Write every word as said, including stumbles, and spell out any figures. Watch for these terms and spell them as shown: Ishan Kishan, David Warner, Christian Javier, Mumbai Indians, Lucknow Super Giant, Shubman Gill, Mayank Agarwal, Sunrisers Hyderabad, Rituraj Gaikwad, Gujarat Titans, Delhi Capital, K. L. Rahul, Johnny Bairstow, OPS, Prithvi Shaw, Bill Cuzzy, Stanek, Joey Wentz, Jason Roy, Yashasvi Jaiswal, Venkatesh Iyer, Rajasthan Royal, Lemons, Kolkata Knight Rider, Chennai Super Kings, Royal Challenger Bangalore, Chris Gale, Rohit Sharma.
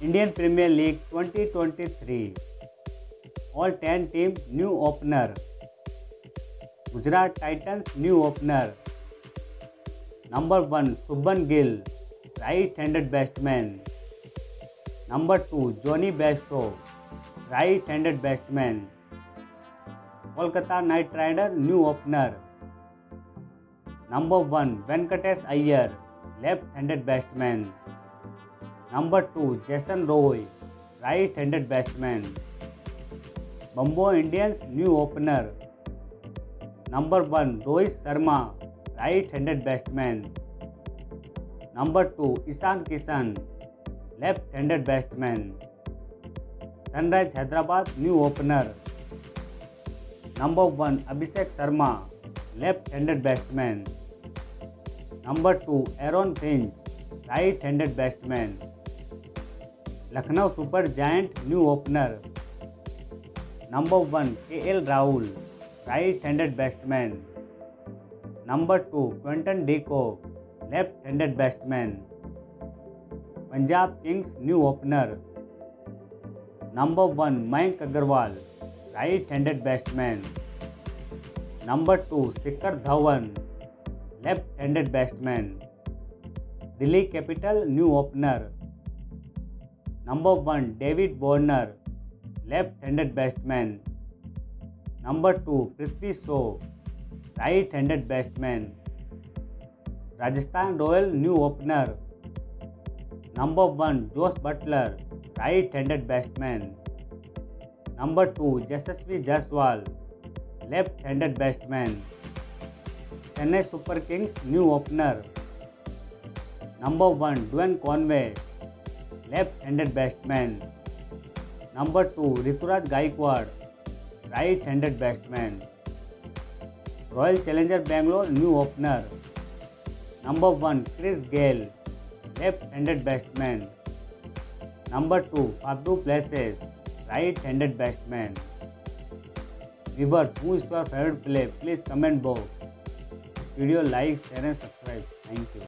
Indian Premier League twenty twenty-three. All ten team new opener. Gujarat Titans new opener. Number one Shubman Gill, right-handed batsman. Number two Johnny Bairstow, right-handed batsman. Kolkata Knight Rider new opener. Number one Venkatesh Iyer, left-handed batsman. Number two Jason Roy, right-handed batsman. Mumbai Indians new opener. Number one Rohit Sharma, right-handed batsman. Number two Ishan Kishan, left-handed batsman. Sunrisers Hyderabad new opener. Number one Abhishek Sharma, left-handed batsman. Number two Aaron Finch, right-handed batsman. Lucknow Super Giant new opener. Number one K. L. Rahul, right-handed batsman. Number two Quentin Deco, left-handed batsman. Punjab Kings new opener. Number one Mayank Agarwal, right-handed batsman. Number two Shikhar Dhawan, left-handed batsman. Delhi Capital new opener. Number one David Warner, left-handed batsman. Number two Prithvi Shaw, right-handed batsman. Rajasthan Royal new opener. Number one Jos Buttler, right-handed batsman. Number two Yashasvi Jaiswal, left-handed batsman. Chennai Super Kings new opener. Number one Dwayne Conway, left-handed batsman. Number two Rituraj Gaikwad, right-handed batsman. Royal Challenger Bangalore new opener. Number one Chris Gale, left-handed batsman. Number two Abdul Places, right-handed batsman. Viewers, who is your favorite player? Please comment below. Video like, share and subscribe. Thank you.